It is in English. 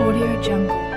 AudioJungle.